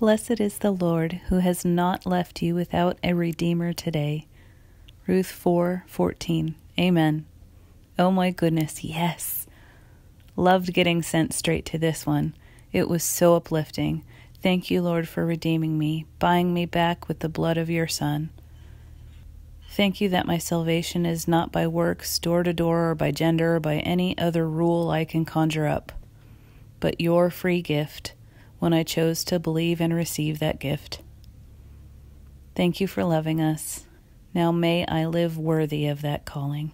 Blessed is the Lord, who has not left you without a Redeemer today. Ruth 4:14. Amen. Oh my goodness, yes. Loved getting sent straight to this one. It was so uplifting. Thank you, Lord, for redeeming me, buying me back with the blood of your Son. Thank you that my salvation is not by works, door to door, or by gender, or by any other rule I can conjure up, but your free gift when I chose to believe and receive that gift. Thank you for loving us. Now may I live worthy of that calling.